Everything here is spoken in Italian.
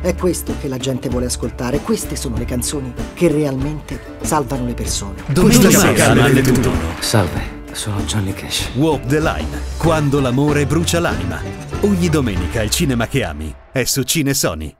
È questo che la gente vuole ascoltare, queste sono le canzoni che realmente salvano le persone. Domenica sera, alle 21. Salve, sono Johnny Cash. Walk the Line, quando l'amore brucia l'anima. Ogni domenica il cinema che ami è su Cine Sony.